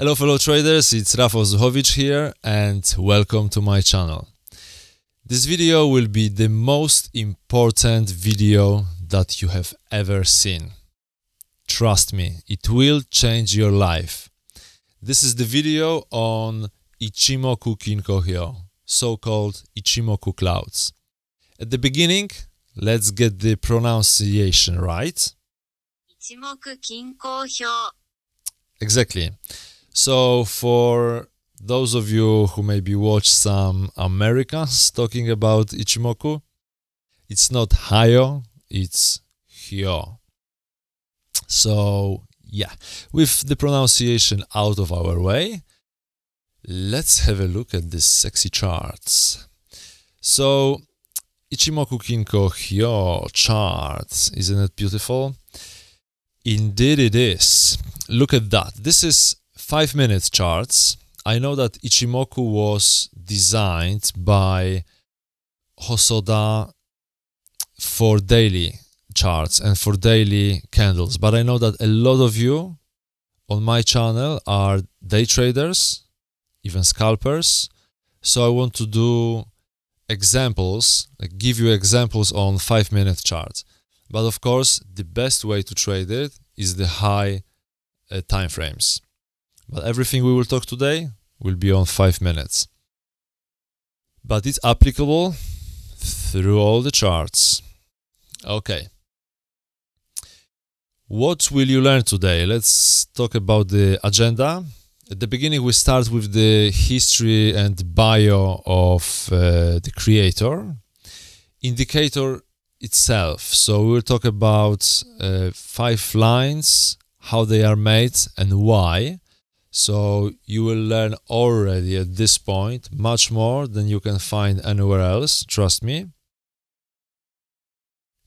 Hello fellow traders, it's Rafał Zuchowicz here and welcome to my channel. This video will be the most important video that you have ever seen. Trust me, it will change your life. This is the video on Ichimoku Kinko Hyo, so-called Ichimoku clouds. At the beginning, let's get the pronunciation right. Ichimoku Kinko Hyo. Exactly. So for those of you who maybe watch some Americans talking about Ichimoku, it's not Hyo, it's Hyo. So yeah, with the pronunciation out of our way, let's have a look at these sexy charts. So Ichimoku Kinko Hyo chart, isn't it beautiful? Indeed it is. Look at that. This is 5-minute charts. I know that Ichimoku was designed by Hosoda for daily charts and for daily candles. But I know that a lot of you on my channel are day traders, even scalpers. So I want to do examples, like give you examples on 5-minute charts. But of course, the best way to trade it is the high time frames. But everything we will talk today will be on 5 minutes. But it's applicable through all the charts. Okay. What will you learn today? Let's talk about the agenda. At the beginning, we start with the history and bio of the creator. Indicator itself. So we'll talk about 5 lines, how they are made and why. So you will learn already at this point much more than you can find anywhere else, trust me.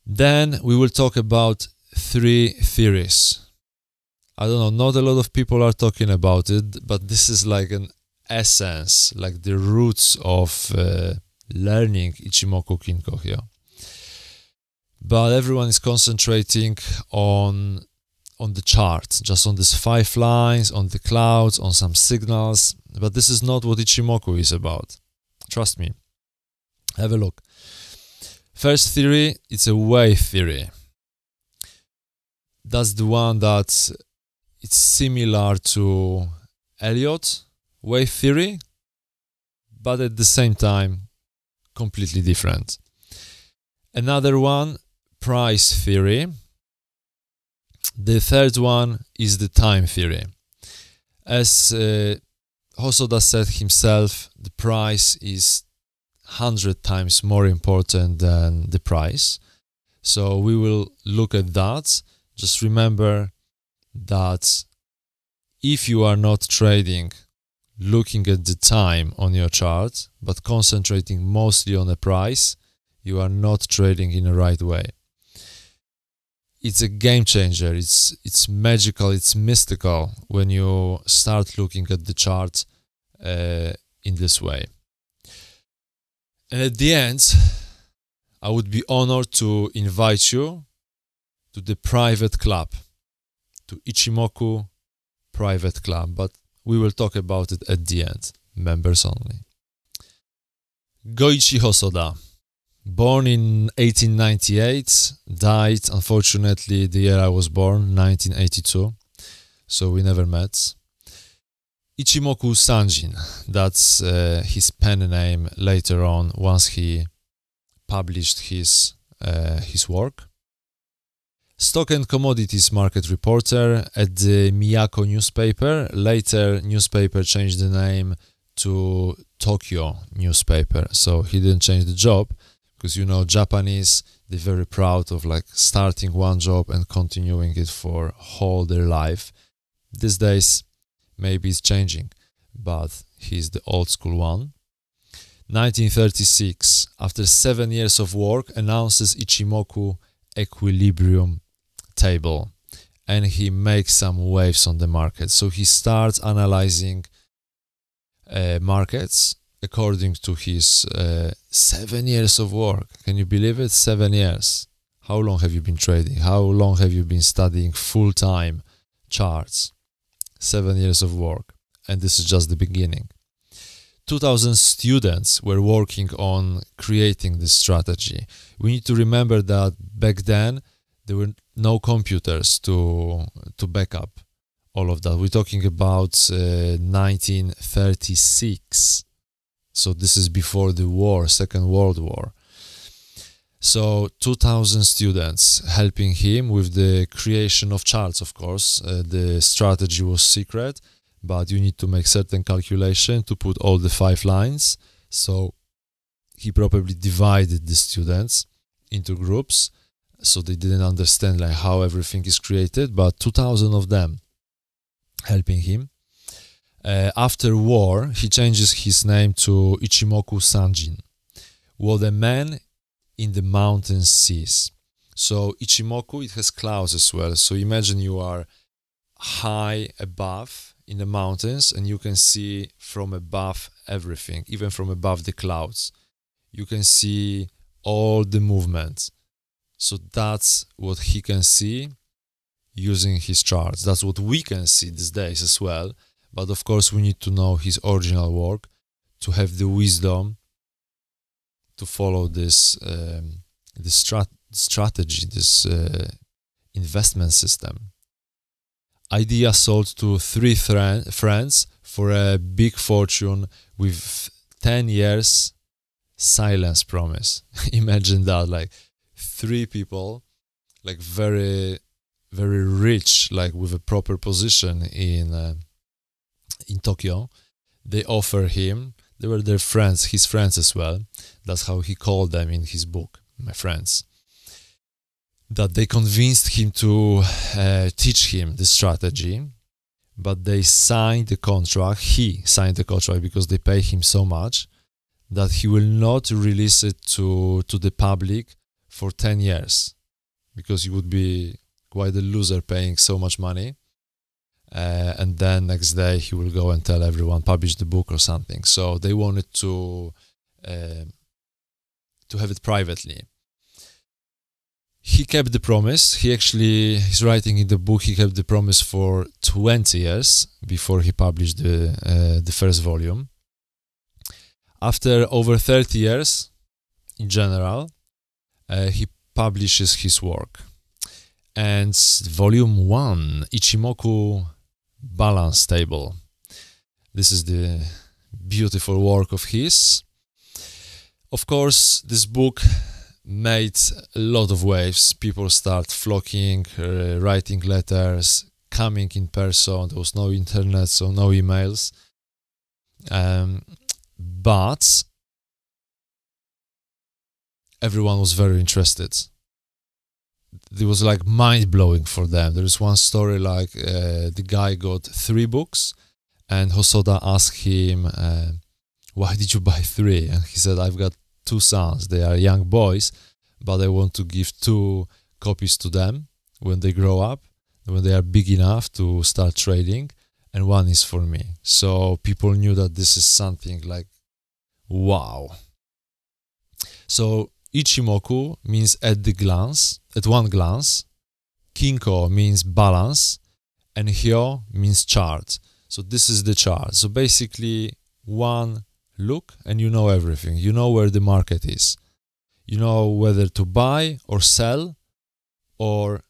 Then we will talk about 3 theories. I don't know, not a lot of people are talking about it, but this is like an essence, like the roots of learning Ichimoku Kinko Hyo. But everyone is concentrating on the chart, just on these 5 lines, on the clouds, on some signals. But this is not what Ichimoku is about. Trust me. Have a look. First theory, it's a wave theory. That's the one that it's similar to Elliott wave theory, but at the same time, completely different. Another one, price theory. The third one is the time theory. As Hosoda said himself, the price is 100 times more important than the price. So we will look at that. Just remember that if you are not trading, looking at the time on your chart, but concentrating mostly on the price, you are not trading in the right way. It's a game changer, it's magical, it's mystical when you start looking at the chart in this way. And at the end, I would be honored to invite you to the private club, to Ichimoku private club, but we will talk about it at the end, members only. Goichi Hosoda. Born in 1898, died, unfortunately, the year I was born, 1982, so we never met. Ichimoku Sanjin, that's his pen name later on, once he published his work. Stock and commodities market reporter at the Miyako newspaper, later newspaper changed the name to Tokyo newspaper, so he didn't change the job. Because you know, Japanese, they're very proud of like starting one job and continuing it for whole their life. These days, maybe it's changing, but he's the old school one. 1936, after 7 years of work, announces Ichimoku equilibrium table and he makes some waves on the market. So he starts analyzing markets according to his 7 years of work. Can you believe it? 7 years. How long have you been trading? How long have you been studying full-time charts? 7 years of work. and this is just the beginning. 2,000 students were working on creating this strategy. We need to remember that back then there were no computers to back up all of that. We're talking about 1936, so this is before the war, Second World War. So 2,000 students helping him with the creation of charts, of course. The strategy was secret, but you need to make certain calculation to put all the 5 lines. So he probably divided the students into groups, so they didn't understand like how everything is created, but 2,000 of them helping him. After war, he changes his name to Ichimoku Sanjin, well, the man in the mountain seas. So Ichimoku, it has clouds as well. So imagine you are high above in the mountains and you can see from above everything, even from above the clouds. You can see all the movements. So that's what he can see using his charts. That's what we can see these days as well. But of course, we need to know his original work to have the wisdom to follow this strategy, this investment system. Idea sold to 3 friends for a big fortune with 10 years silence promise. Imagine that, like 3 people, like very, very rich, like with a proper position in Tokyo. They offer him. They were their friends, his friends as well. That's how he called them in his book, my friends. That they convinced him to teach him the strategy, but they signed the contract. He signed the contract because they pay him so much that he will not release it to the public for 10 years, because he would be quite a loser paying so much money. And then next day he will go and tell everyone, publish the book or something. So they wanted to have it privately. He kept the promise. He actually is writing in the book. He kept the promise for 20 years before he published the first volume. After over 30 years, in general, he publishes his work. And volume 1, Ichimoku Balance Table. This is the beautiful work of his. Of course, this book made a lot of waves. People start flocking, writing letters, coming in person. There was no internet, so no emails. But everyone was very interested. It was like mind-blowing for them. There is one story like the guy got 3 books and Hosoda asked him, why did you buy 3? And he said, I've got 2 sons. They are young boys, but I want to give 2 copies to them when they grow up, when they are big enough to start trading, and 1 is for me. So people knew that this is something like, wow. So Ichimoku means at the glance, at one glance. Kinko means balance, and Hyo means chart. So this is the chart. So basically, one look and you know everything. You know where the market is. You know whether to buy or sell, or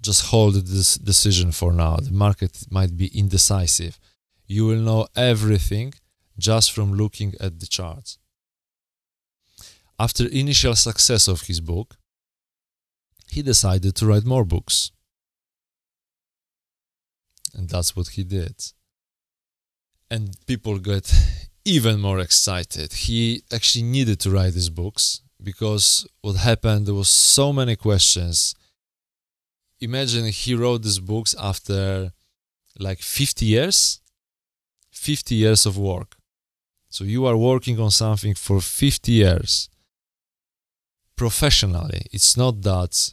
just hold this decision for now. The market might be indecisive. You will know everything just from looking at the charts. After initial success of his book, he decided to write more books. And that's what he did. And people got even more excited. He actually needed to write these books because what happened, there was so many questions. Imagine he wrote these books after like 50 years of work. So you are working on something for 50 years. Professionally, it's not that,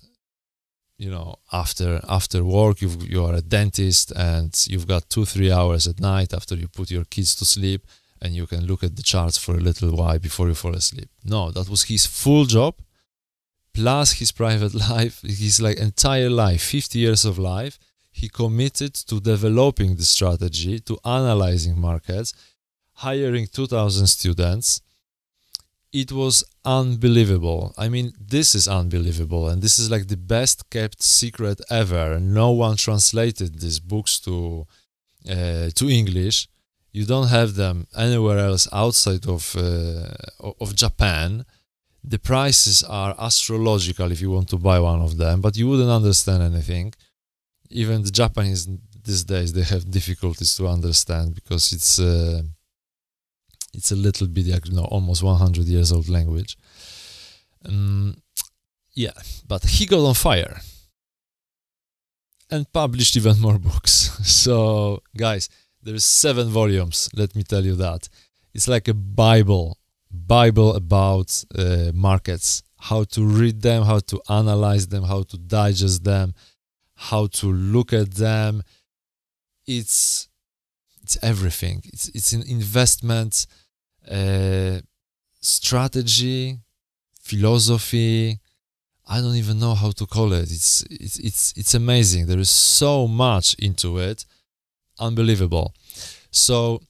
you know, after work you are a dentist and you've got 2-3 hours at night after you put your kids to sleep and you can look at the charts for a little while before you fall asleep. No, that was his full job plus his private life, his like entire life, 50 years of life. he committed to developing the strategy, to analyzing markets, hiring 2,000 students. It was unbelievable. I mean, this is unbelievable, and this is like the best kept secret ever. No one translated these books to English. You don't have them anywhere else outside of Japan. The prices are astronomical if you want to buy one of them, but you wouldn't understand anything. Even the Japanese these days, they have difficulties to understand, because it's a little bit, you know, almost 100 years old language. Yeah, but he got on fire and published even more books. So, guys, there's 7 volumes, let me tell you that. It's like a Bible about markets, how to read them, how to analyze them, how to digest them, how to look at them. It's everything. It's an investment strategy, philosophy. I don't even know how to call it. It's amazing. There is so much into it. Unbelievable. So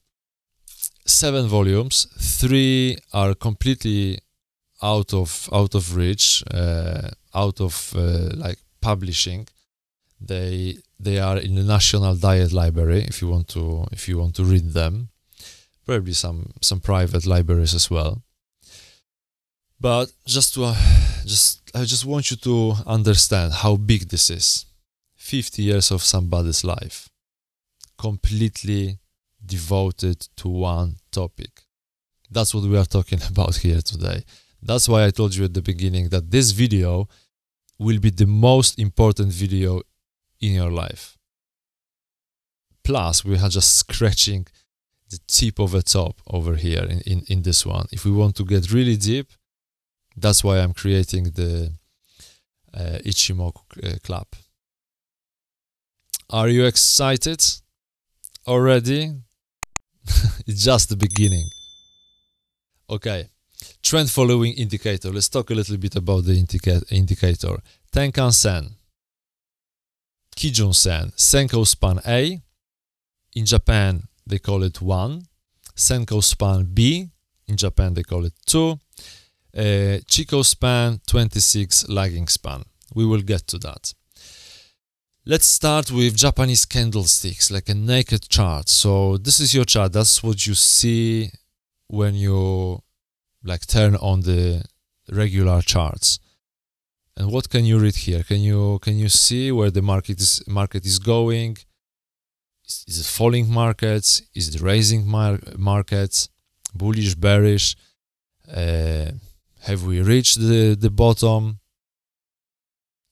7 volumes, 3 are completely out of reach, like publishing. They are in the National Diet Library if you want to read them. Probably some private libraries as well. But I just want you to understand how big this is. 50 years of somebody's life, completely devoted to one topic. That's what we are talking about here today. That's why I told you at the beginning that this video will be the most important video in your life. Plus, we are just scratching the tip of a top over here in this one. If we want to get really deep, that's why I'm creating the Ichimoku Club. Are you excited already? It's just the beginning. Okay. Trend following indicator. Let's talk a little bit about the indicator. Tenkan Sen, Kijun Sen, Senkou Span A. In Japan, they call it 1. Senkou Span B. In Japan, they call it 2. Chikou Span 26, lagging span. We will get to that. Let's start with Japanese candlesticks, like a naked chart. So this is your chart. That's what you see when you like turn on the regular charts. And what can you read here? Can you see where the market is going? Is it falling markets? Is it raising markets? Bullish, bearish? Have we reached the bottom?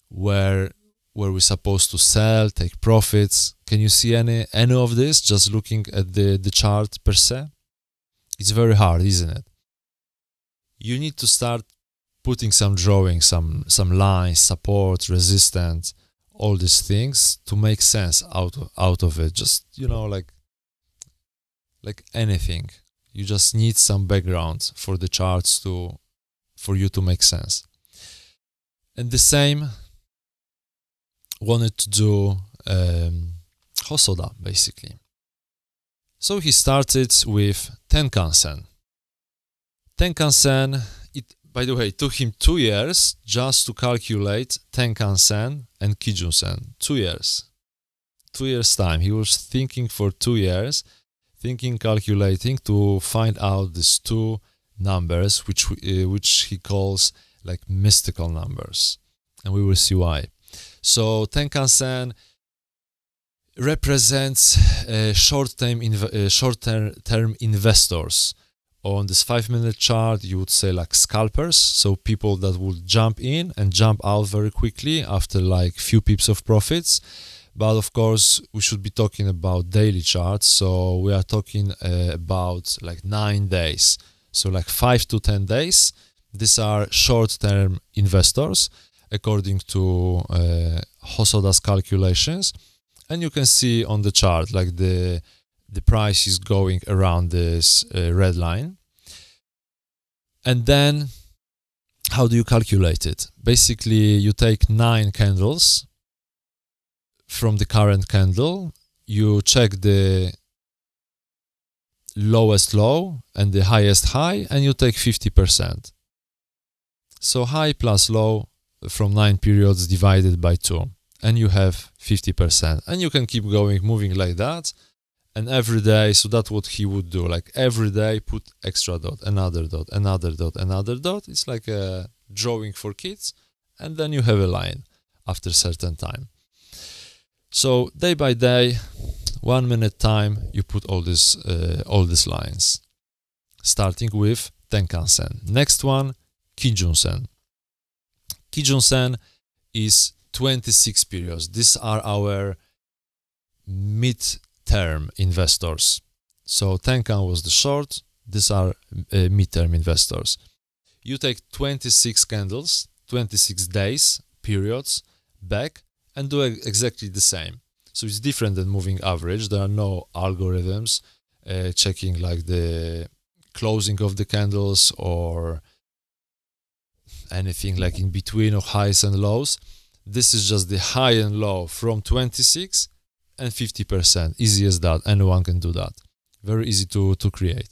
Where were we supposed to sell, take profits? Can you see any of this just looking at the chart per se? It's very hard, isn't it? You need to start putting some drawings, some lines, support, resistance, all these things to make sense out of it. Just, you know, like anything. You just need some background for the charts for you to make sense. And the same wanted to do Hosoda, basically. So he started with Tenkan Sen. Tenkan Sen, it, by the way, took him 2 years just to calculate Tenkan Sen and Kijun Sen. 2 years. 2 years' time. He was thinking for 2 years, calculating to find out these 2 numbers, which he calls like mystical numbers. And we will see why. So Tenkan Sen represents short-term investors. On this 5-minute chart, you would say like scalpers, so people that would jump in and jump out very quickly after like few pips of profits. But of course, we should be talking about daily charts, so we are talking about like 9 days. So like 5 to 10 days, these are short-term investors, according to Hosoda's calculations. And you can see on the chart like the price is going around this red line. And then how do you calculate it? Basically, you take 9 candles, from the current candle, you check the lowest low and the highest high, and you take 50%. So high plus low from 9 periods divided by 2, and you have 50%. And you can keep going, moving like that. And every day, so that's what he would do, like every day put extra dot, another dot, another dot, another dot. It's like a drawing for kids. And then you have a line after a certain time. So day by day, 1 minute time, you put all these lines. Starting with Tenkan Sen. Next one, Kijun Sen. Kijun Sen is 26 periods. These are our mid term investors. So Tenkan was the short, these are midterm investors. You take 26 candles, 26 days, periods back, and do exactly the same. So it's different than moving average. There are no algorithms checking like the closing of the candles or anything like in between of highs and lows. This is just the high and low from 26 and 50%, easy as that, anyone can do that. Very easy to create.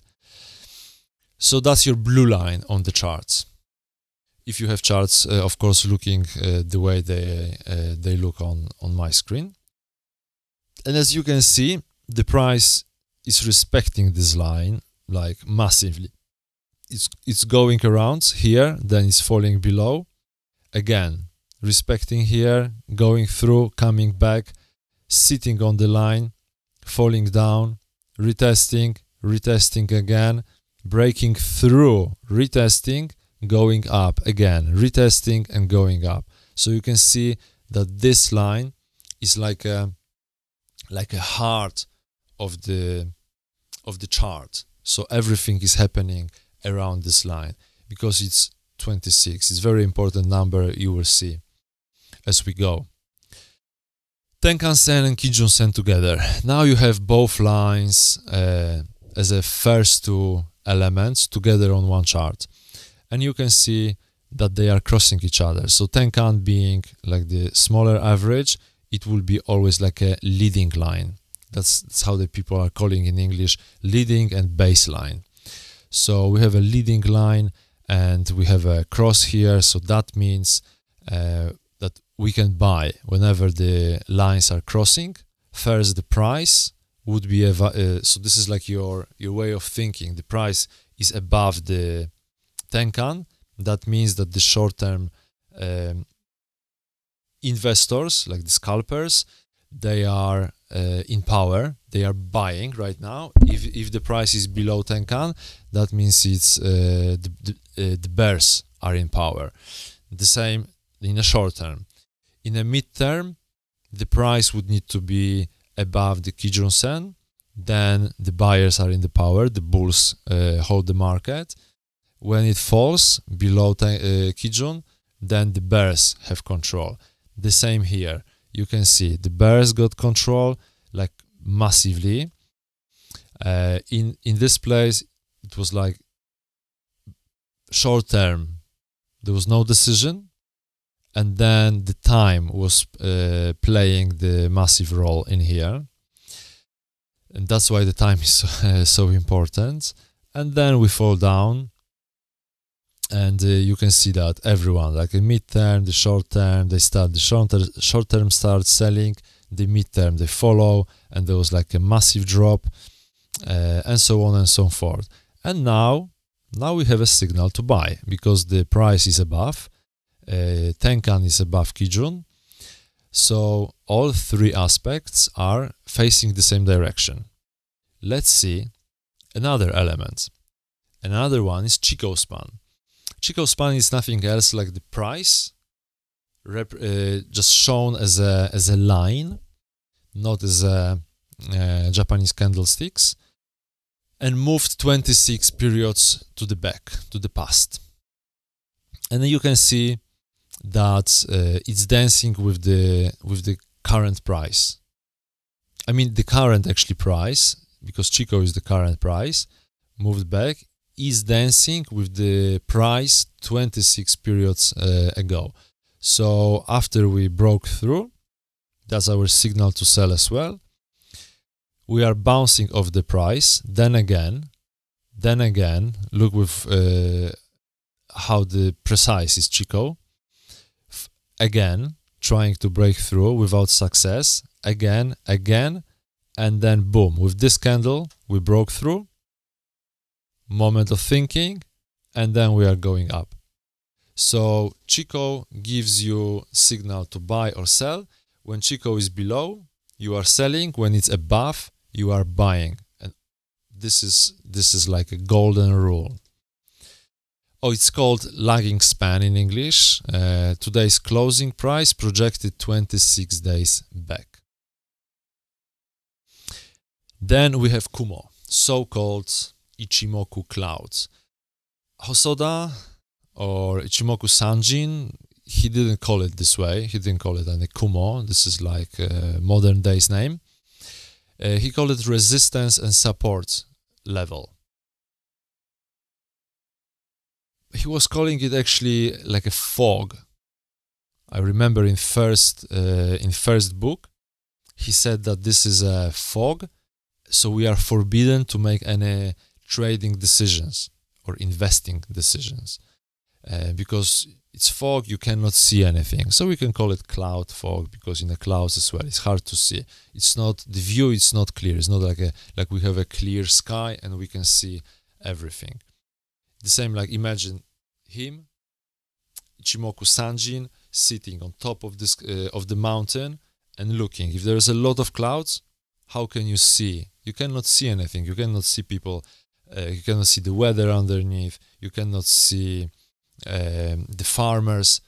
So that's your blue line on the charts. If you have charts, of course, looking the way they look on my screen. And as you can see, the price is respecting this line, like massively. It's going around here, then it's falling below. Again, respecting here, going through, coming back, sitting on the line, falling down, retesting, retesting again, breaking through, retesting, going up again, retesting and going up. So you can see that this line is like a heart of the chart. So everything is happening around this line because it's 26. It's a very important number, you will see as we go. Tenkan Sen and Kijun Sen together. Now you have both lines as a first two elements together on one chart. And you can see that they are crossing each other. So Tenkan being like the smaller average, it will be always like a leading line. That's how the people are calling in English, leading and baseline. So we have a leading line and we have a cross here. So that means that we can buy whenever the lines are crossing. First, the price would be, so this is like your way of thinking. The price is above the Tenkan. That means that the short-term investors, like the scalpers, they are in power. They are buying right now. If the price is below Tenkan, that means it's the bears are in power. The same in a short term. In a mid-term, the price would need to be above the Kijun Sen, then the buyers are in the power, the bulls hold the market. When it falls below Kijun, then the bears have control. The same here, you can see the bears got control like massively. In this place, it was like short term, there was no decision. And then the time was playing the massive role in here. And that's why the time is so important. And then we fall down. And you can see that everyone, like a mid-term, the short-term, they start, the short-term starts selling, the mid-term they follow, and there was like a massive drop, and so on and so forth. And now we have a signal to buy because the price is above. Tenkan is above Kijun, so all three aspects are facing the same direction. Let's see another element. Another one is Chikou Span. Chikou Span is nothing else like the price, just shown as a line, not as a Japanese candlesticks, and moved 26 periods to the back, to the past. And then you can see that it's dancing with the current price. I mean the current actually price, because Chikou is the current price, moved back, is dancing with the price 26 periods ago. So after we broke through, That's our signal to sell as well. We are bouncing off the price, then again, look with how the precise is Chikou. Again, trying to break through without success, again, and then boom, with this candle, we broke through, moment of thinking, and then we are going up. So Chikou gives you signal to buy or sell. When Chikou is below, you are selling. When it's above, you are buying. And this is like a golden rule. Oh, it's called lagging span in English. Today's closing price projected 26 days back. Then we have Kumo, so-called Ichimoku clouds. Hosoda or Ichimoku Sanjin, he didn't call it this way. He didn't call it any Kumo. This is like a modern day's name. He called it resistance and support level. He was calling it actually like a fog. I remember in first book, he said that this is a fog, so we are forbidden to make any trading decisions or investing decisions because it's fog, you cannot see anything. So we can call it cloud fog because in the clouds as well, it's hard to see. It's not, the view is not clear. It's not like like we have a clear sky and we can see everything. The same, like imagine him, Ichimoku Sanjin, sitting on top of this of the mountain and looking. If there is a lot of clouds, how can you see? You cannot see anything. You cannot see people. You cannot see the weather underneath. You cannot see the farmers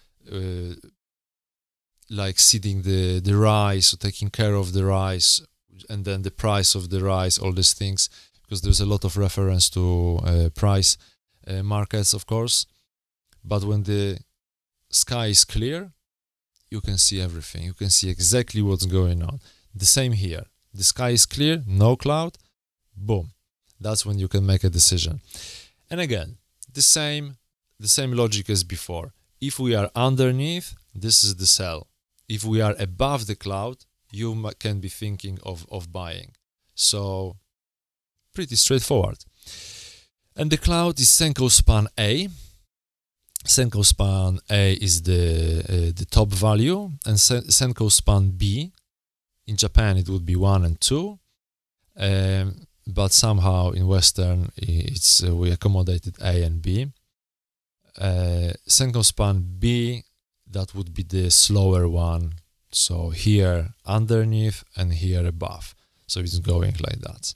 like seeding the rice or taking care of the rice, and then the price of the rice. All these things, because there's a lot of reference to price markets, of course. But when the sky is clear, you can see everything. You can see exactly what's going on. The same here. The sky is clear, no cloud, boom. That's when you can make a decision. And again, the same logic as before. If we are underneath, this is the sell. If we are above the cloud, you can be thinking of buying. So pretty straightforward. And the cloud is Senkou Span A. Senkou Span A is the top value, and Senkou Span B, in Japan it would be 1 and 2, but somehow in Western it's we accommodated A and B. Senkou Span B, that would be the slower one, so here underneath and here above, so it's going like that.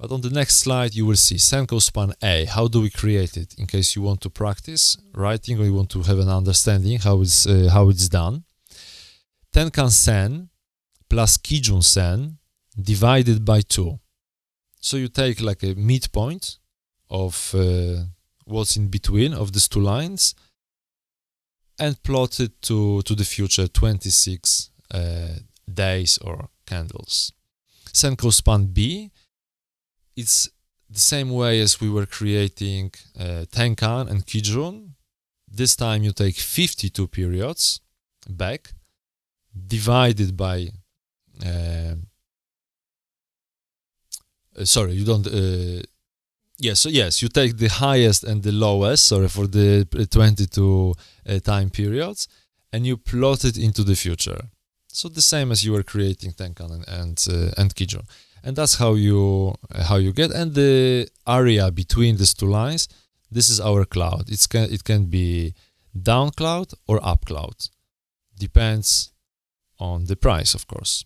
But on the next slide you will see Senkou Span A. How do we create it? In case you want to practice writing or you want to have an understanding how it's done. Tenkan Sen plus Kijun Sen divided by 2. So you take like a midpoint of what's in between of these two lines and plot it to the future, 26 days or candles. Senkou Span B, it's the same way as we were creating Tenkan and Kijun. This time you take 52 periods back, divided by... sorry, you don't... yes, you take the highest and the lowest, sorry, for the 22 time periods, and you plot it into the future. So the same as you were creating Tenkan and Kijun. And that's how you get. And the area between these two lines, this is our cloud. It can be down cloud or up cloud. Depends on the price, of course.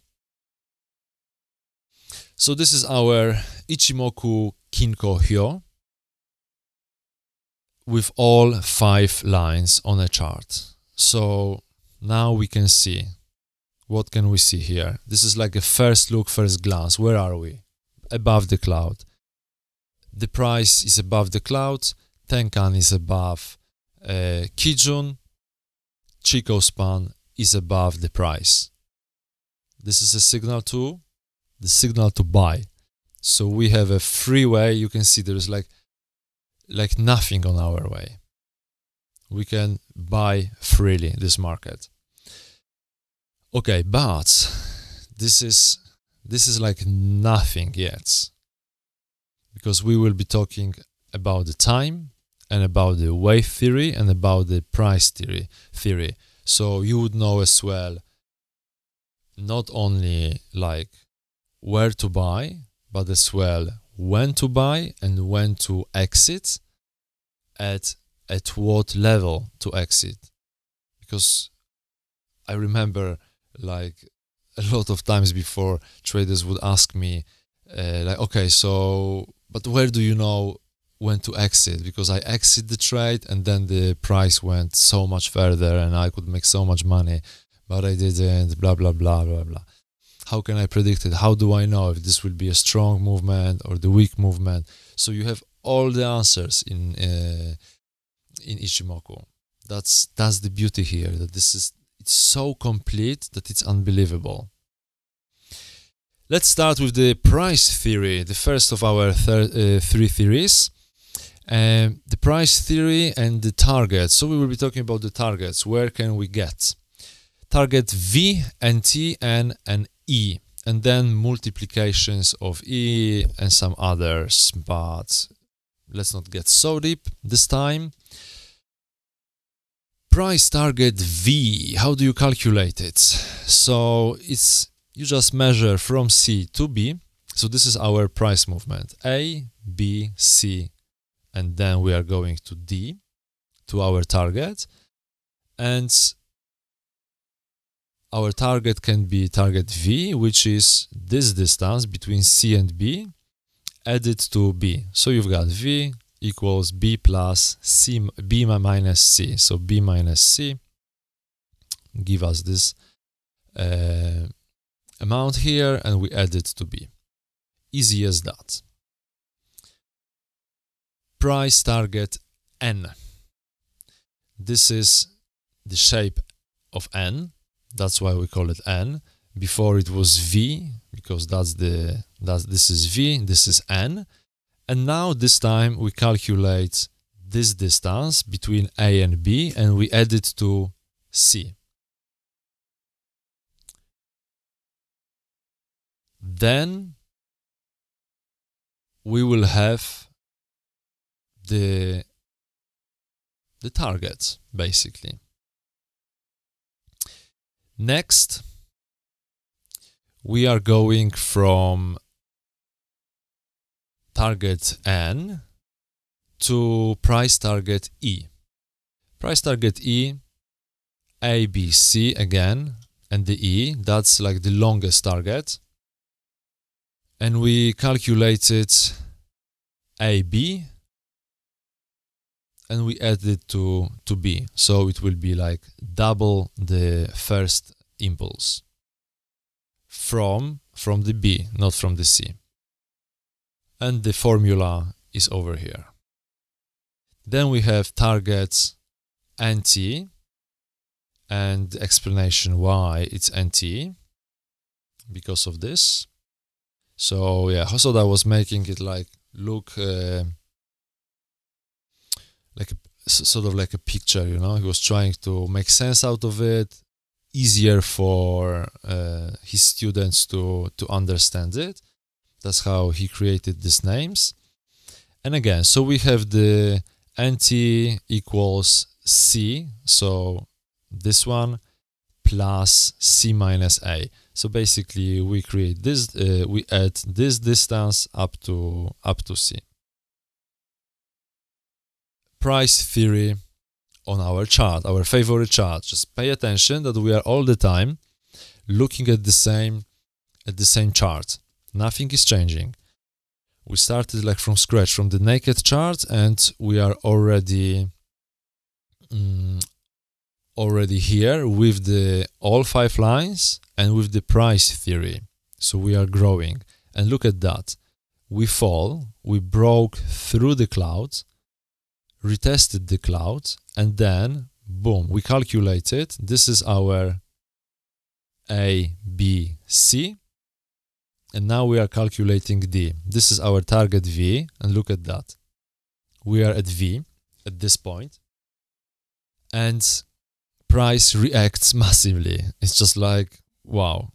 So this is our Ichimoku Kinko Hyo with all 5 lines on a chart. So now we can see. What can we see here? This is like a first look, first glance. Where are we? Above the cloud. The price is above the cloud. Tenkan is above Kijun. Chikou Span is above the price. This is a signal to buy. So we have a freeway. You can see there is like nothing on our way. We can buy freely this market. Okay, but this is like nothing yet, because we will be talking about the time and about the wave theory and about the price theory. So you would know as well not only like where to buy, but as well when to buy and when to exit, at what level to exit. Because I remember like a lot of times before, traders would ask me like, okay, so but where do you know when to exit? Because I exit the trade and then the price went so much further and I could make so much money, but I didn't, blah, blah, blah, blah, blah. How can I predict it? How do I know if this will be a strong movement or the weak movement? So you have all the answers in Ichimoku. That's the beauty here, that this is, it's so complete that it's unbelievable. Let's start with the price theory, the first of our three theories. The price theory and the targets. So we will be talking about the targets. Where can we get? Target V and T and E, and then multiplications of E and some others, but let's not get so deep this time. Price target V, how do you calculate it? So it's, you just measure from C to B. So this is our price movement, A, B, C, and then we are going to D, to our target. And our target can be target V, which is this distance between C and B, added to B. So you've got V equals B plus C, B minus C. So B minus C give us this amount here, and we add it to B. Easy as that. Price target N. This is the shape of N. That's why we call it N. Before it was V, because this is V, this is N. And now this time we calculate this distance between A and B, and we add it to C. Then we will have the target, basically. Next, we are going from target N to price target E. Price target E, A, B, C again, and the E, that's like the longest target. And we calculated AB and we add it to B. So it will be like double the first impulse from the B, not from the C. And the formula is over here. Then we have targets NT and the explanation why it's NT because of this. So yeah, Hosoda was making it like look like a, sort of like a picture, you know. He was trying to make sense out of it, easier for his students to understand it. That's how he created these names. And again, so we have the NT equals C, so this one plus C minus A. So basically, we create this, we add this distance up to C. Price theory on our chart, our favorite chart. Just pay attention that we are all the time looking at the same chart. Nothing is changing. We started like from scratch, from the naked chart, and we are already here with the all five lines and with the price theory. So we are growing, and look at that. We fall, we broke through the cloud, retested the cloud, and then boom, we calculated. This is our A, B, C, and now we are calculating D. This is our target V, and look at that. We are at V at this point, and price reacts massively. It's just like, wow.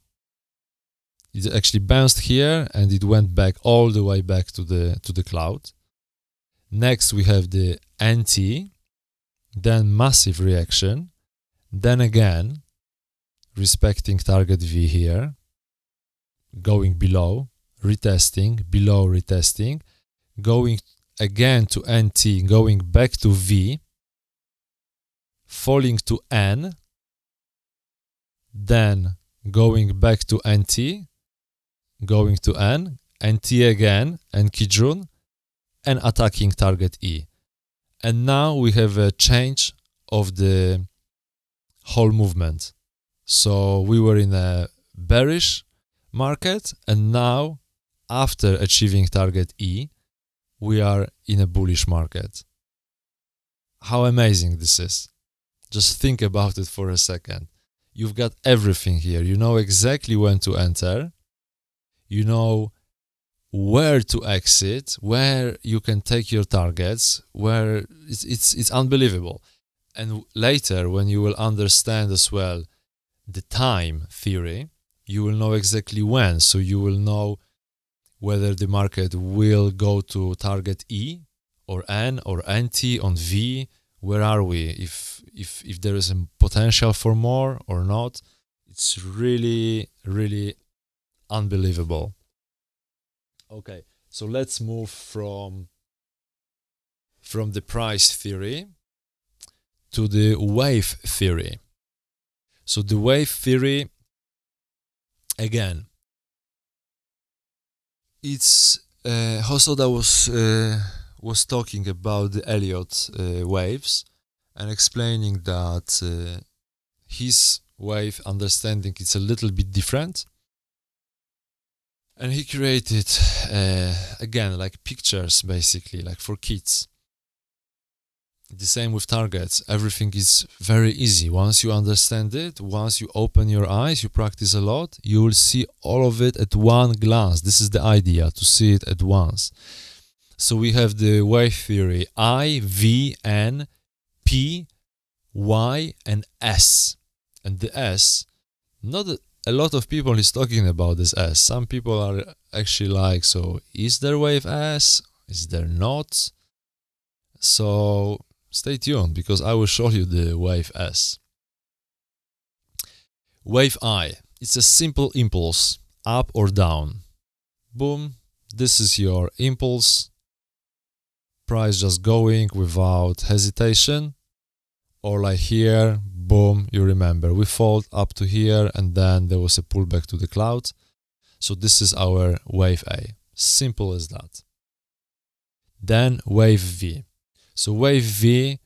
It actually bounced here and it went back all the way back to the cloud. Next we have the NT, then massive reaction, then again respecting target V here, going below, retesting, below, retesting, going again to NT, going back to V, falling to N, then going back to NT, going to N, NT again, and Kijun, and attacking target E. And now we have a change of the whole movement. So we were in a bearish market, and now after achieving target E, we are in a bullish market. How amazing this is. Just think about it for a second. You've got everything here. You know exactly when to enter. You know where to exit, where you can take your targets, where it's unbelievable. And later, when you will understand as well the time theory, you will know exactly when. So you will know whether the market will go to target E or N or NT on V. Where are we? If there is a potential for more or not. It's really, really unbelievable. Okay, so let's move from the price theory to the wave theory. So the wave theory, again, it's Hosoda was talking about the Elliott waves and explaining that his wave understanding is a little bit different. And he created, again, like pictures, basically, like for kids. The same with targets. Everything is very easy. Once you understand it, once you open your eyes, you practice a lot, you will see all of it at one glance. This is the idea, to see it at once. So we have the wave theory, I, V, N, P, Y, and S. And the S, not a lot of people is talking about this S. Some people are actually like, so is there wave S? Is there not? So stay tuned, because I will show you the wave S. Wave I, it's a simple impulse, up or down. Boom, this is your impulse. Price just going without hesitation, or like here, boom, you remember, we fold up to here and then there was a pullback to the cloud. So this is our wave A, simple as that. Then wave V. So wave V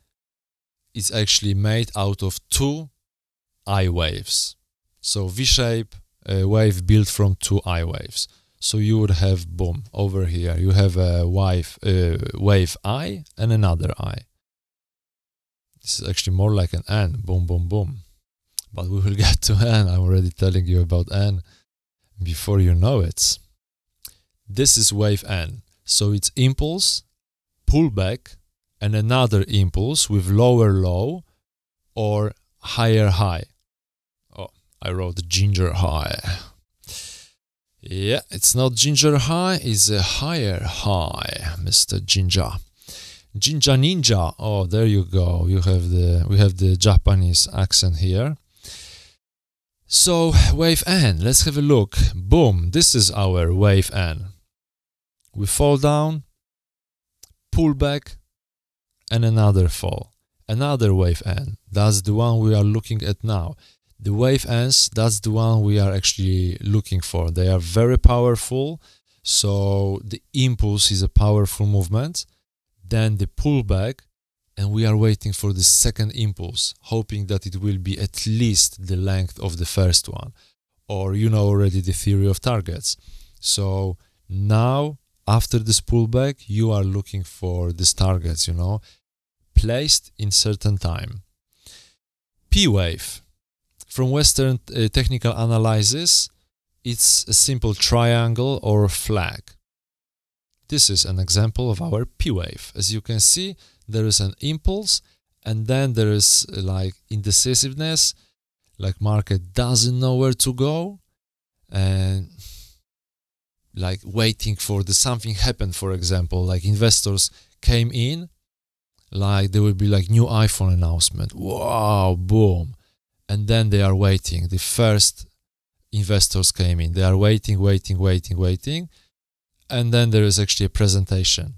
is actually made out of two I waves. So V-shape wave built from two I waves. So you would have, boom, over here, you have a wave I and another I. This is actually more like an N, boom, boom, boom. But we will get to N, I'm already telling you about N before you know it. This is wave N. So it's impulse, pullback, and another impulse with lower low or higher high. Oh, I wrote ginger high. Yeah, it's not ginger high, it's a higher high, Mr. Ginger. Jinja Ninja. Oh, there you go. You have the we have the Japanese accent here. So wave N. Let's have a look. Boom. This is our wave N. We fall down, pull back, and another fall. Another wave N. That's the one we are looking at now. The wave N's. That's the one we are actually looking for. They are very powerful. So the impulse is a powerful movement. Then the pullback, and we are waiting for the second impulse, hoping that it will be at least the length of the first one. Or you know already the theory of targets. So now, after this pullback, you are looking for these targets, you know, placed in certain time. P-wave. From Western technical analysis, it's a simple triangle or flag. This is an example of our P wave. As you can see, there is an impulse And then there is like indecisiveness, like market doesn't know where to go, and like waiting for the something happen. For example, like investors came in, like there will be like new iPhone announcement, wow, boom, and then they are waiting. The first investors came in, they are waiting, and then there is actually a presentation.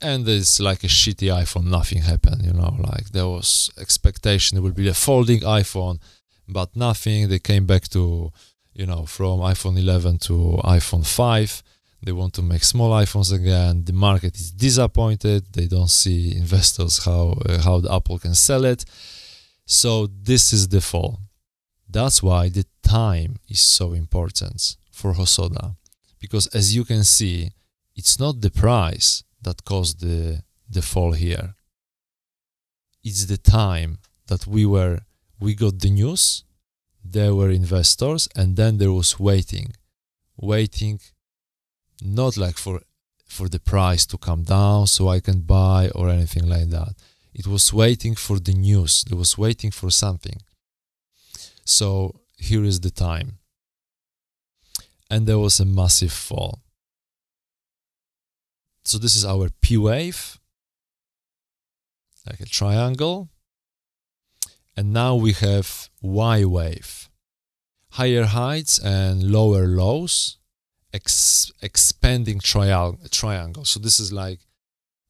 And it's like a shitty iPhone, nothing happened, you know, like there was expectation it would be a folding iPhone, but nothing. They came back to, you know, from iPhone 11 to iPhone 5. They want to make small iPhones again. The market is disappointed. They don't see investors how Apple can sell it. So this is the fall. That's why the time is so important for Hosoda, because as you can see, it's not the price that caused the fall here. It's the time that we got the news, there were investors, and then there was waiting, not like for the price to come down so I can buy or anything like that. It was waiting for the news, it was waiting for something. So here is the time. And there was a massive fall. So this is our P wave, like a triangle. And now we have Y wave, higher heights and lower lows, expanding triangle. So this is like,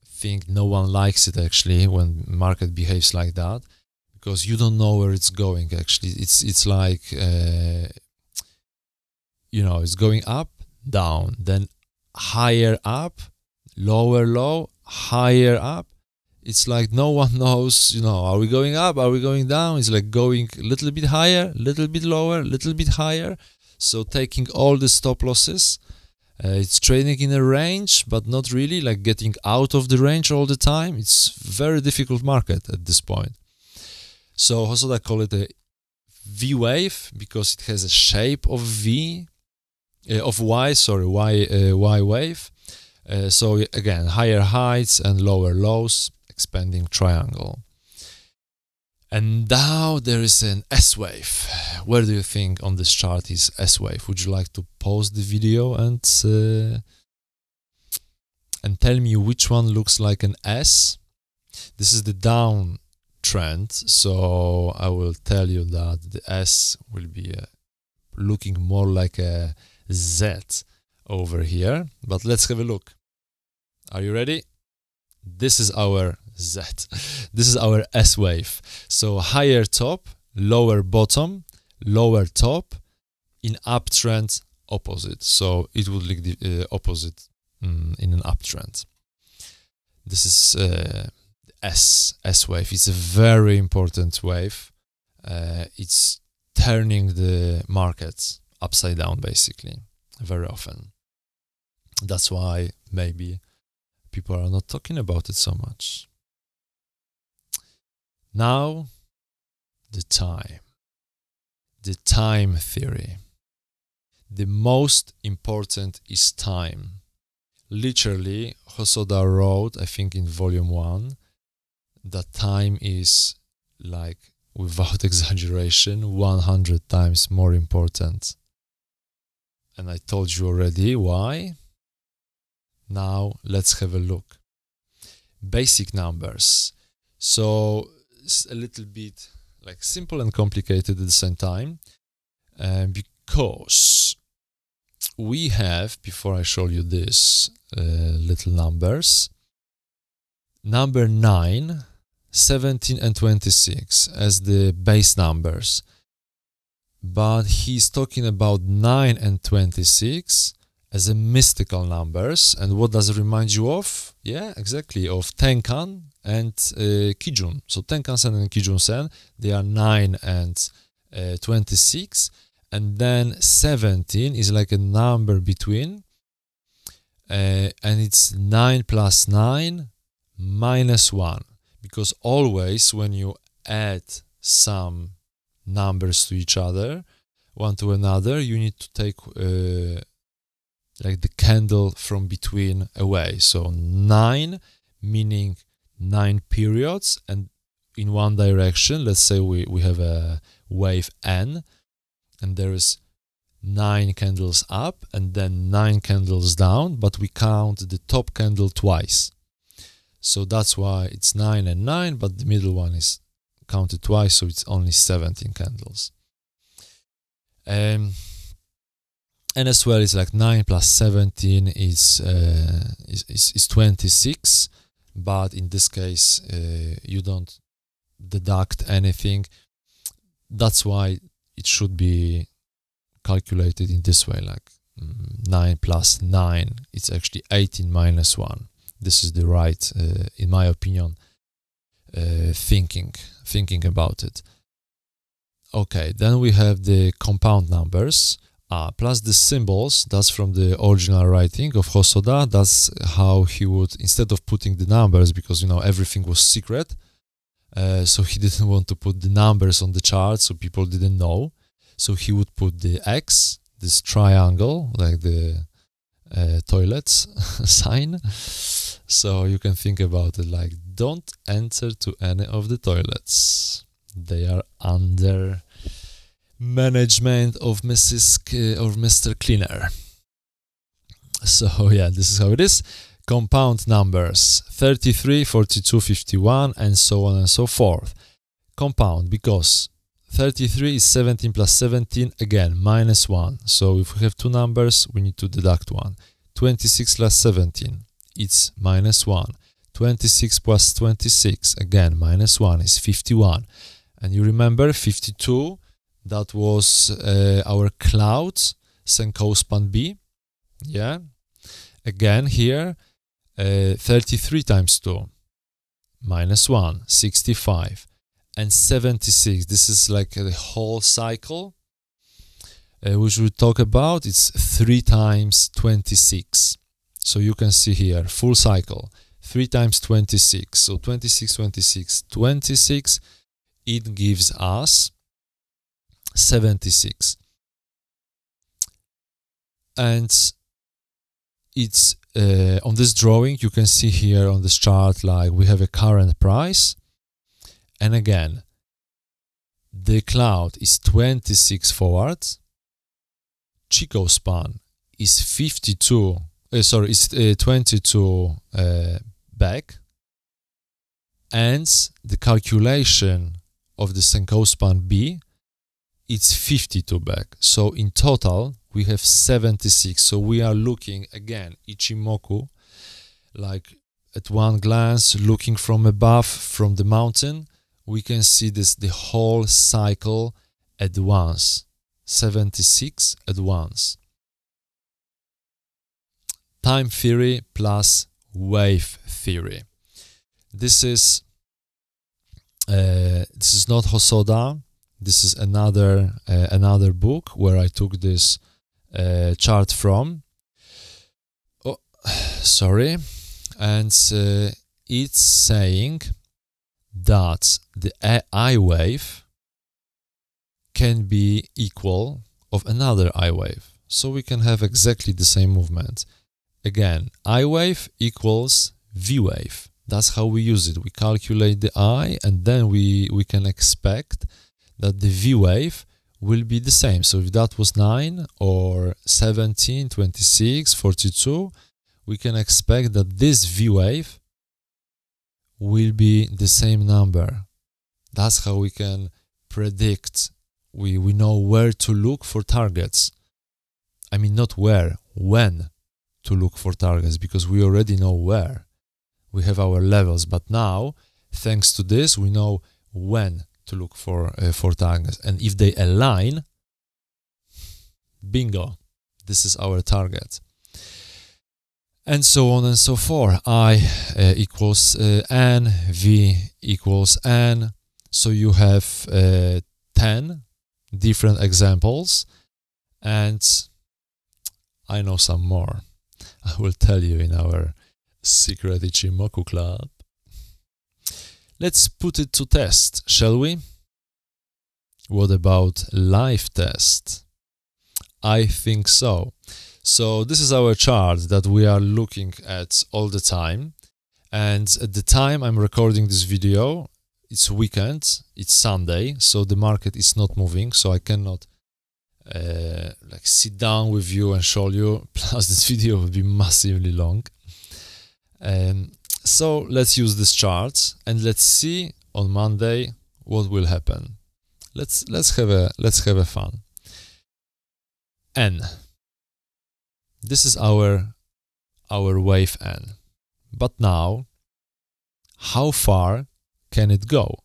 I think no one likes it actually when market behaves like that, because you don't know where it's going actually. It's like, you know, it's going up, down, then higher up, lower low, higher up. It's like no one knows, you know, are we going up, are we going down? It's like going a little bit higher, a little bit lower, a little bit higher. So taking all the stop losses, it's trading in a range, but not really like getting out of the range all the time. It's very difficult market at this point. So Hosoda call it a V wave because it has a shape of Y wave. So again, higher heights and lower lows, expanding triangle. And now there is an S wave. Where do you think on this chart is S wave? Would you like to pause the video and tell me which one looks like an S? This is the down trend, so I will tell you that the S will be looking more like a Z over here, but let's have a look. Are you ready? This is our Z. This is our S wave. So higher top, lower bottom, lower top, in uptrend opposite. So it would look the opposite in an uptrend. This is S wave. It's a very important wave. It's turning the markets upside down basically very often. That's why maybe people are not talking about it so much. Now, the time theory. The most important is time. Literally, Hosoda wrote, I think in volume 1, that time is like, without exaggeration, 100 times more important. And I told you already why. Now let's have a look. Basic numbers. So it's a little bit like simple and complicated at the same time. Because we have, before I show you this little numbers, number 9, 17 and 26 as the base numbers. But he's talking about 9 and 26 as a mystical numbers. And what does it remind you of? Yeah, exactly, of Tenkan and Kijun. So Tenkan Sen and Kijun Sen, they are 9 and 26. And then 17 is like a number between. And it's 9 plus 9 minus 1. Because always when you add some numbers to each other, one to another, you need to take like the candle from between away. So 9 meaning nine periods and in one direction, let's say we have a wave N and there is 9 candles up and then 9 candles down, but we count the top candle twice. So that's why it's 9 and 9, but the middle one is counted twice, so it's only 17 candles. And as well, it's like 9 plus 17 is 26, but in this case, you don't deduct anything. That's why it should be calculated in this way, like 9 plus 9, it's actually 18 minus 1. This is the right, in my opinion, thinking about it. Okay, then we have the compound numbers plus the symbols. That's from the original writing of Hosoda. That's how he would, instead of putting the numbers, because you know everything was secret, so he didn't want to put the numbers on the chart so people didn't know. So he would put the X, this triangle, like the toilets sign. So you can think about it like, don't enter to any of the toilets. They are under management of Mr. Cleaner. So yeah, this is how it is. Compound numbers, 33, 42, 51, and so on and so forth. Compound, because 33 is 17 plus 17, again, minus 1. So if we have two numbers, we need to deduct one. 26 plus 17, it's minus 1. 26 plus 26, again, minus 1 is 51. And you remember 52, that was our cloud, Senkou Span B. Yeah. Again, here, 33 times 2, minus 1, 65. And 76, this is like the whole cycle, which we'll talk about. It's 3 times 26. So you can see here, full cycle, 3 times 26. So 26, 26, 26, it gives us 76. And it's on this drawing, you can see here on this chart, like we have a current price. And again, the cloud is 26 forward. Chikou span is 22 back. And the calculation of the Senkou span B, it's 52 back. So in total, we have 76. So we are looking again, Ichimoku, like at one glance, looking from above, from the mountain. We can see this, the whole cycle at once, 76 at once. Time theory plus wave theory. This is not Hosoda. This is another book where I took this chart from. Oh, sorry, and it's saying that the I wave can be equal of another I wave. So we can have exactly the same movement. Again, I wave equals V wave. That's how we use it. We calculate the I and then we can expect that the V wave will be the same. So if that was 9 or 17, 26, 42, we can expect that this V wave will be the same number. That's how we can predict. We know where to look for targets. I mean, not where, when to look for targets, because we already know where. We have our levels, but now, thanks to this, we know when to look for targets. And if they align, bingo, this is our target. And so on and so forth. I equals N, V equals N. So you have 10 different examples, and I know some more. I will tell you in our secret Ichimoku club. Let's put it to test, shall we? What about live test? I think so. So this is our chart that we are looking at all the time, And at the time I'm recording this video, it's weekend, it's Sunday, so the market is not moving, so I cannot like sit down with you and show you. Plus this video will be massively long. So let's use this chart and let's see on Monday what will happen. Let's have a fun. N. This is our wave N. But now, how far can it go?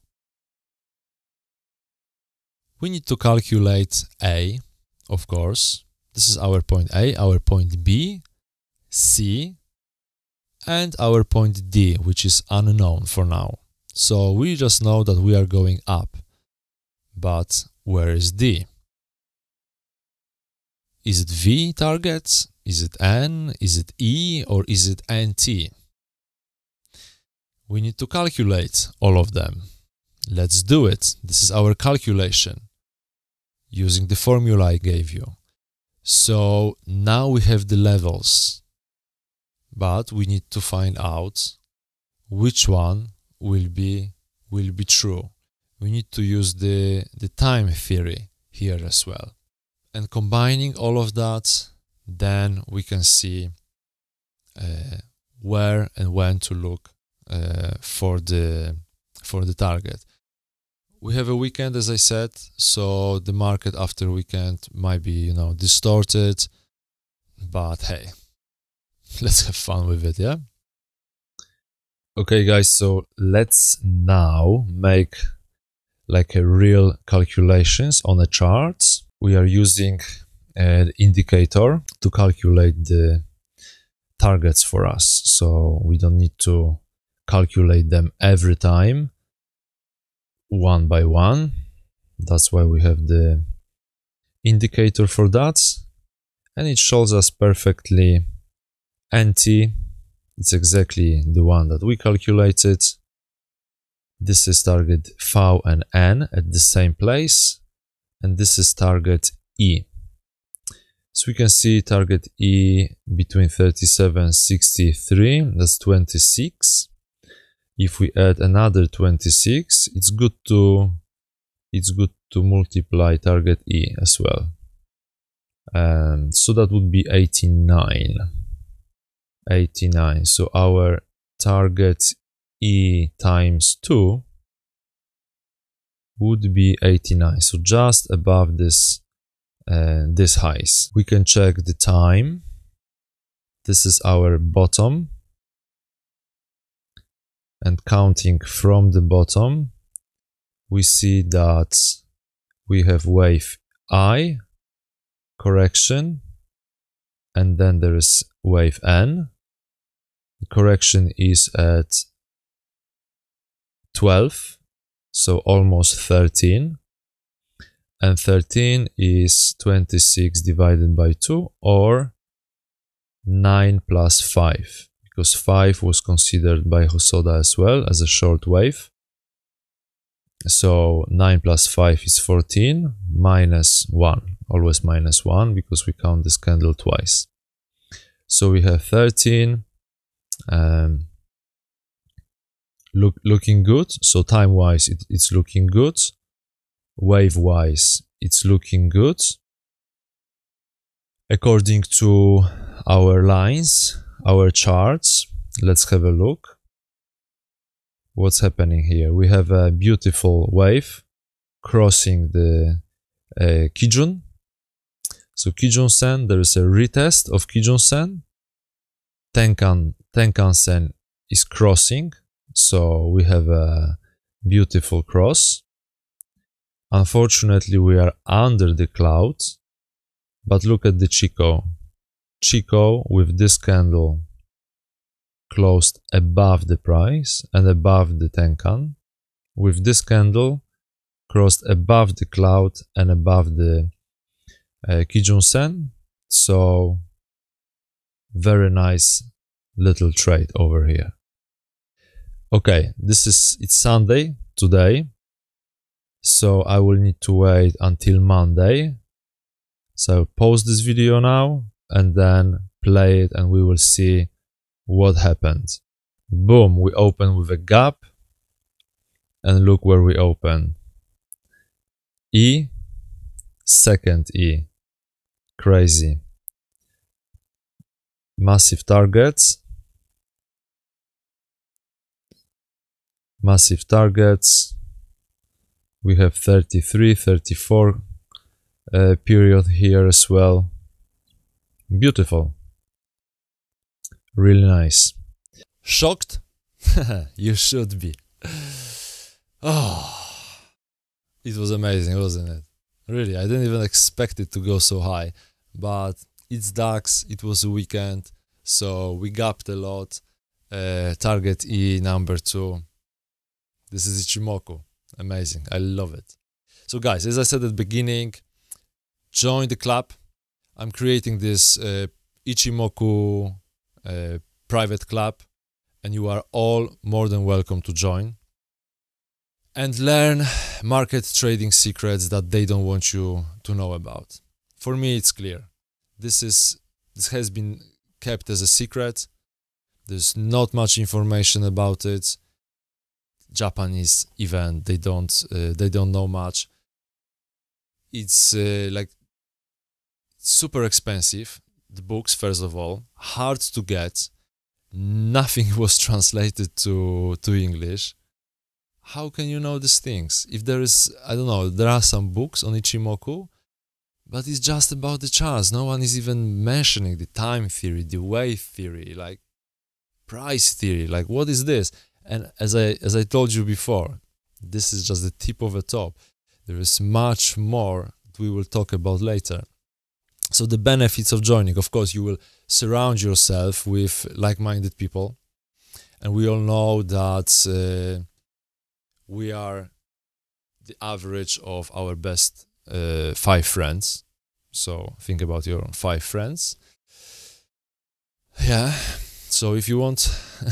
We need to calculate A, of course. This is our point A, our point B, C, and our point D, which is unknown for now. So we just know that we are going up. But where is D? Is it V target? Is it N? Is it E? Or is it NT? We need to calculate all of them. Let's do it. This is our calculation using the formula I gave you. So now we have the levels, but we need to find out which one will be true. We need to use the time theory here as well. And combining all of that, then we can see where and when to look for the target. We have a weekend, as I said, so the market after weekend might be, you know, distorted, but hey, let's have fun with it, yeah? Okay guys, so let's now make like a real calculations on a chart. We are using an indicator to calculate the targets for us, so we don't need to calculate them every time one by one. That's why we have the indicator for that, and it shows us perfectly NT. It's exactly the one that we calculated. This is target V and N at the same place, and this is target E. So we can see target E between 37 and 63, that's 26. If we add another 26, it's good to multiply target E as well. So that would be 89. 89. So our target E times 2 would be 89. So just above this highs. We can check the time. This is our bottom. And counting from the bottom, we see that we have wave I, correction, and then there is wave N. The correction is at 12, so almost 13, and 13 is 26 divided by 2, or 9 plus 5. Because 5 was considered by Hosoda as well as a short wave. So 9 plus 5 is 14, minus 1, always minus 1, because we count this candle twice. So we have 13, looking good. So time-wise it's looking good, wave-wise it's looking good. According to our lines, our charts, let's have a look what's happening here. We have a beautiful wave crossing the Kijun. So Kijun Sen, there is a retest of Kijun Sen. Tenkan Sen is crossing, so we have a beautiful cross. Unfortunately, we are under the cloud, but look at the Chikou. Chikou with this candle closed above the price and above the Tenkan, with this candle crossed above the cloud and above the Kijun Sen. So very nice little trade over here. Okay, it's Sunday today, so I will need to wait until Monday. So I'll pause this video now and then play it, and we will see what happened. Boom, we open with a gap, and look where we open. E, second E, crazy. Massive targets. Massive targets. We have 33, 34 period here as well. Beautiful. Really nice. Shocked? You should be. Oh, it was amazing, wasn't it? Really, I didn't even expect it to go so high. But it's DAX, it was a weekend, so we gapped a lot. Target E, number 2. This is Ichimoku. Amazing, I love it. So guys, as I said at the beginning, join the club. I'm creating this Ichimoku private club, and you are all more than welcome to join and learn market trading secrets that they don't want you to know about. For me, it's clear. This has been kept as a secret. There's not much information about it. Japanese event, they don't know much. It's like super expensive, the books first of all, hard to get. Nothing was translated to English. How can you know these things? If there is, I don't know, there are some books on Ichimoku, but it's just about the charts. No one is even mentioning the time theory, the wave theory, like price theory, like what is this? And as I told you before, this is just the tip of the top. There is much more that we will talk about later. So the benefits of joining, of course, you will surround yourself with like-minded people. And we all know that we are the average of our best 5 friends. So think about your 5 friends. Yeah. So if you want,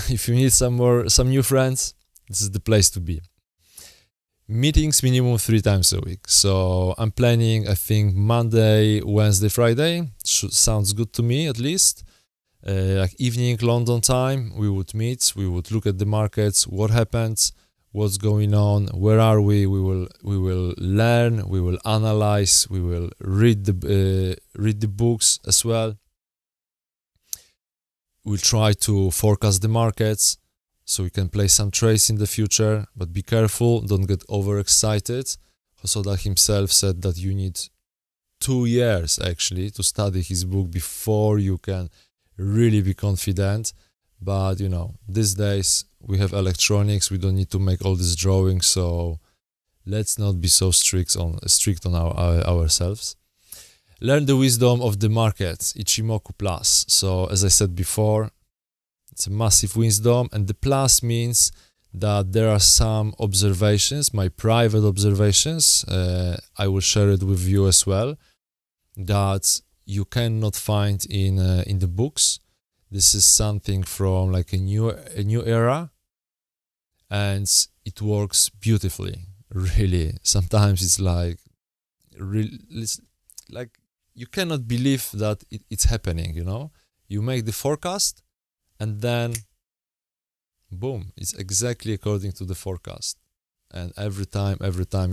if you need some new friends, this is the place to be. Meetings minimum 3 times a week. So I'm planning, I think, Monday, Wednesday, Friday. Sounds good to me, at least. Like evening London time, we would meet, we would look at the markets, what happened, what's going on, where are we will learn, we will analyze, we will read the books as well. We'll try to forecast the markets so we can play some trades in the future, but be careful, don't get overexcited. Hosoda himself said that you need 2 years actually to study his book before you can really be confident. But you know, these days we have electronics, we don't need to make all these drawings, so let's not be so strict on ourselves. Learn the wisdom of the market, Ichimoku Plus. So, as I said before, it's a massive wisdom, and the plus means that there are some observations, my private observations, I will share it with you as well, that you cannot find in the books. This is something from like a new era, and it works beautifully, really. Sometimes it's like, really, like, you cannot believe that it's happening, you know? You make the forecast, and then, boom, it's exactly according to the forecast. And every time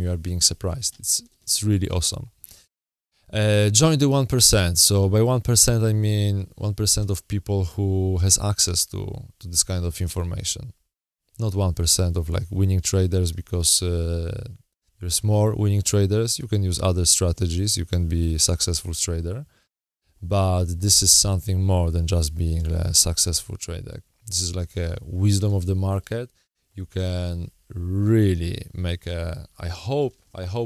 you are being surprised. It's really awesome. Join the 1%. So by 1%, I mean 1% of people who has access to this kind of information. Not 1% of like winning traders, because there's more winning traders. You can use other strategies, you can be a successful trader, but this is something more than just being a successful trader. This is like a wisdom of the market. You can really make a, I hope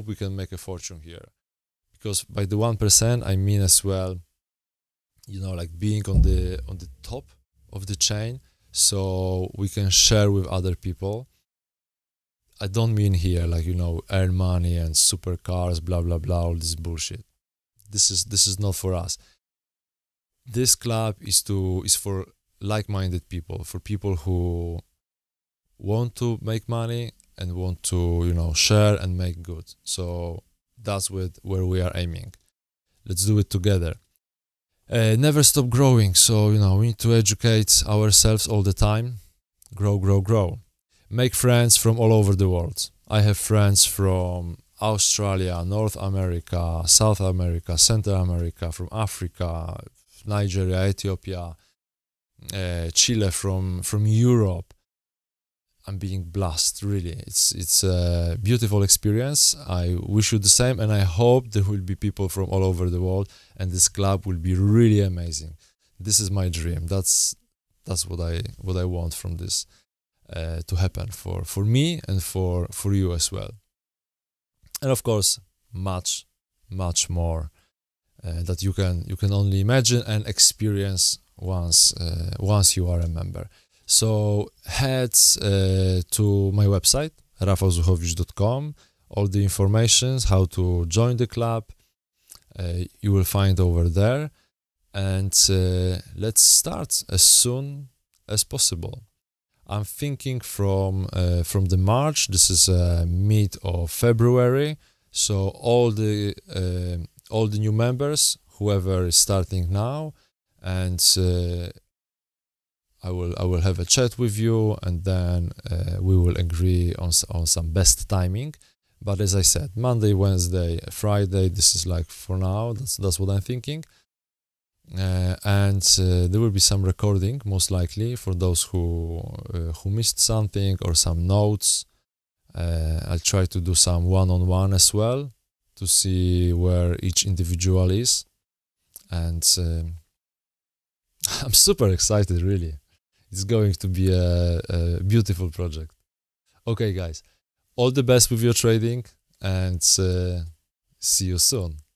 we can make a fortune here, because by the 1% I mean as well, you know, like being on the top of the chain, so we can share with other people. I don't mean here like, you know, earn money and supercars, blah blah blah, all this bullshit. This is not for us. This club is for like-minded people, for people who want to make money and want to, you know, share and make good. So that's where we are aiming. Let's do it together. Never stop growing. So, you know, we need to educate ourselves all the time. grow, grow, grow. Make friends from all over the world. I have friends from Australia, North America, South America, Central America, from Africa, Nigeria, Ethiopia, Chile, from Europe. I'm being blessed, really. It's a beautiful experience. I wish you the same, and I hope there will be people from all over the world, and this club will be really amazing. This is my dream. That's what I want from this to happen for me and for you as well. And of course, much, much more that you can only imagine and experience once you are a member. So head to my website, rafalzuchowicz.com. All the information, how to join the club, you will find over there. And let's start as soon as possible. I'm thinking from the March. This is mid of February, so all the new members, whoever is starting now, and I will have a chat with you, and then we will agree on some best timing. But as I said, Monday, Wednesday, Friday. This is like for now. That's what I'm thinking. There will be some recording, most likely, for those who missed something or some notes. I'll try to do some one-on-one as well to see where each individual is. And I'm super excited, really. It's going to be a beautiful project. Okay, guys, all the best with your trading, and see you soon.